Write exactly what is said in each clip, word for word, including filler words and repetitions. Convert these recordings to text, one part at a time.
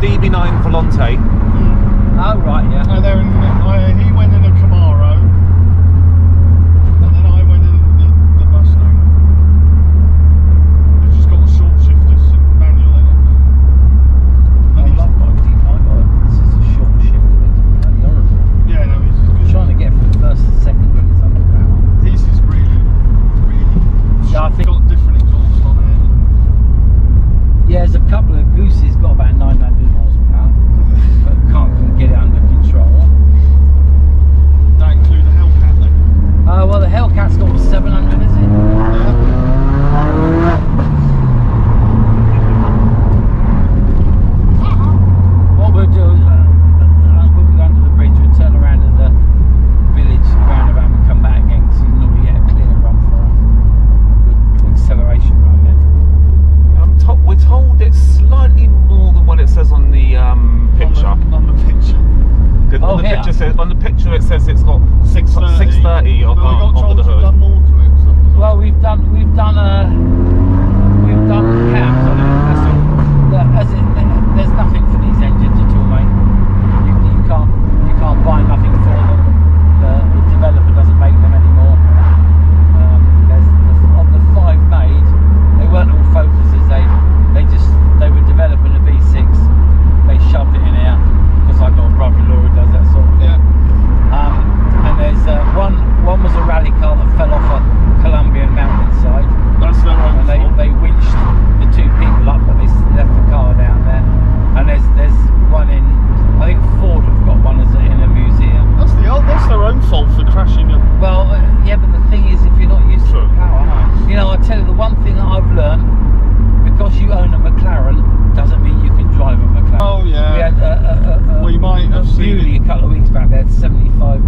D B nine Volante. Mm. Oh right, yeah. And then I, he went in a Camaro, and then I went in the, the Mustang. It's just got the short shifters and manual in it. And I love my D nine. This is a short shifter. It's horrible. Yeah, no, he's just good. Trying to get from the first to the second ring is underground. This is really, really. Yeah, I think. Got different exhaust on it. Yeah, there's a couple of Goose's got about nine hundred. Can't get it under control. That include the Hellcat then? Uh, well, the Hellcat's got seven hundred, is it? Yeah. What we'll do is uh, when we go under the bridge, we'll turn around at the village roundabout and come back again because you'll normally get a clear run for a good acceleration right there. I'm to we're told it's slightly more than what it says on the um, picture. On the, on the Good. Oh, on, the yeah. picture says, on the picture it says it's got six thirty or under the hood. Done more to it, so. Well, we've done we've done a we've done caps on it. That's all. The, as it, there's nothing for these engines at all, mate. You, you can't you can't buy nothing for them. The, the developer doesn't make them anymore. Um, there's, there's, on the five made, they weren't all focuses. They they just they were developing a V six. They shoved it in here. I've got a brother-in-law who does that sort of thing. Yeah. Um, and there's uh, one. One was a rally car that fell off a Colombian mountainside. That's their own fault. And they, they winched the two people up, but they left the car down there. And there's there's one in. I think Ford have got one as a, in a museum. That's the that's their own fault for crashing them. Well, uh, yeah, but the thing is, if you're not used True. to the power, you know, I tell you the one thing that I've learned, because you own a McLaren doesn't mean you can drive a McLaren. Oh yeah. We had a, a, a, a, we might have a seen it. a couple of weeks back. They had seventy-five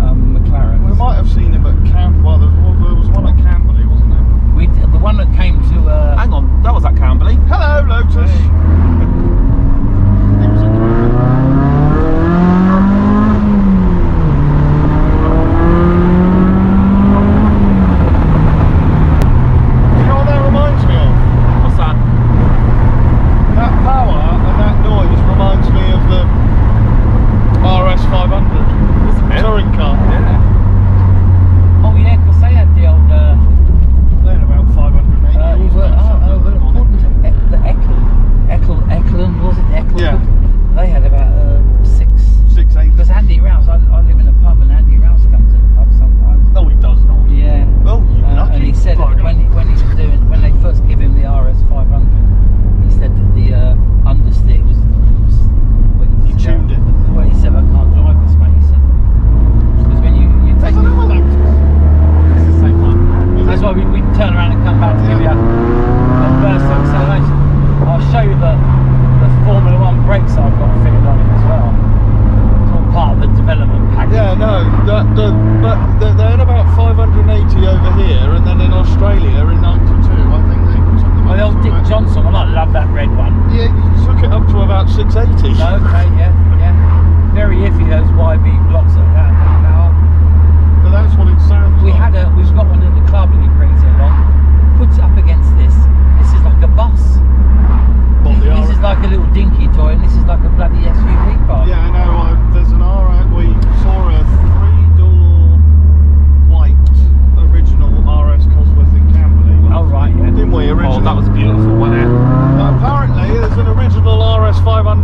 um, McLarens. We might have seen it at Camp. Well, there was one at Camberley, wasn't there? We did, the one that came to. Uh, Hang on, that was at Camberley. Hello, Lotus. Hey.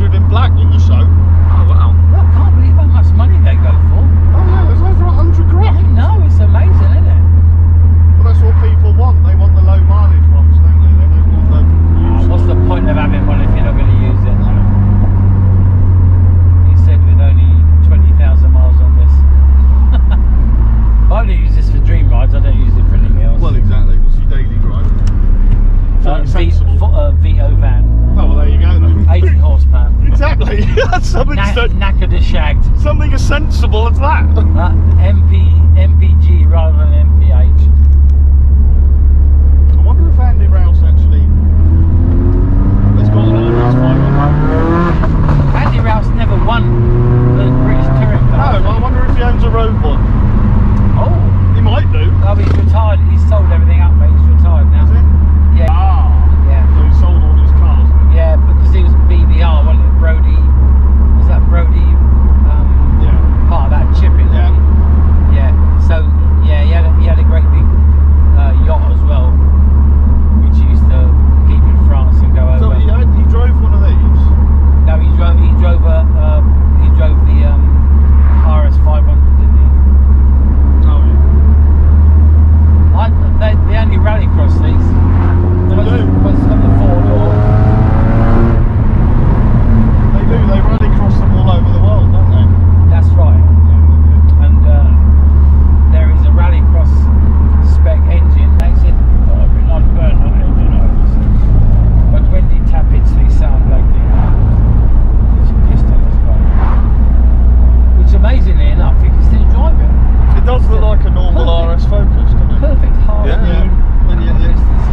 In black in the show. Oh wow. Well, I can't believe how much sensible as that? That M P M P G rather than M P H. I wonder if Andy Rouse actually has got another race final. Andy Rouse never won the British Touring Car. No, but I wonder if he owns a road one. Oh, he might do. Oh, he's retired. He's sold everything up, mate. He's retired now. Is he? Yeah. Ah. Yeah. So he sold all his cars. Yeah, because he was B B R, one of the Brodie. Was that Brodie? Part of that chipping, yeah. Yeah. So yeah, he had a, he had a great big uh, yacht as well, which he used to keep in France and go over. So he, had, he drove one of these. No, he drove he drove a uh, he drove the um, R S five hundred, didn't he? Oh yeah. I, they they only rallycross these. They was, do. Was on the four door. They do. They rallycross them all over the world, don't they? That's right, and uh, there is a rallycross spec engine. They said, oh, I've been on burn on engine overs. But when they tap it, they sound like they it's a piston as well. Which, amazingly enough, you can still drive it. It does look like a normal perfect, R S Focus, doesn't it? Perfect hard yeah, yeah. yeah, yeah, yeah. distance.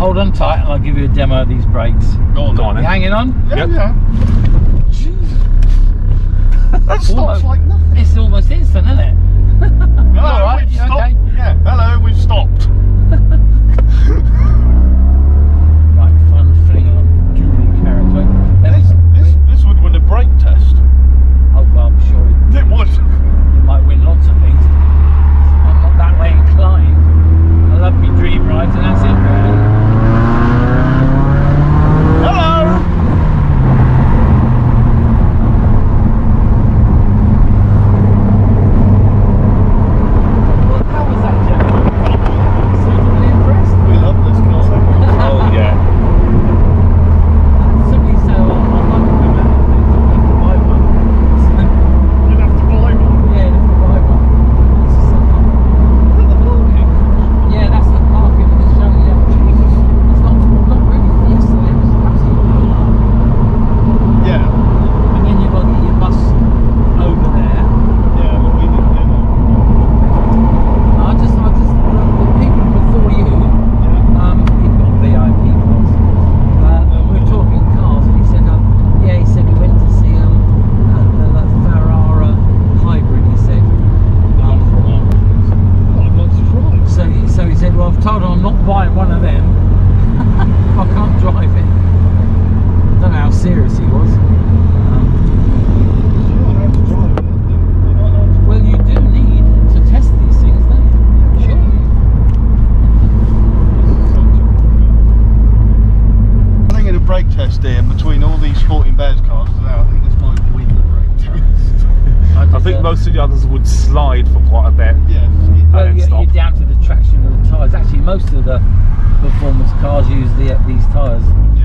Hold on tight and I'll give you a demo of these brakes. Go on, Go on. You hanging on? Yeah, yep. yeah. Jeez. That stops like nothing. It's almost instant, isn't it? Hello, right? we've stopped. Okay? Yeah, hello, we've stopped. Right, fun fling on dual carriageway. This, this, this would win a brake test. Oh, well, I'm sure it, it would. It might win lots of things. I'm not that way inclined. I love me dream rides and that's it, really. Most of the performance cars use the, these tyres.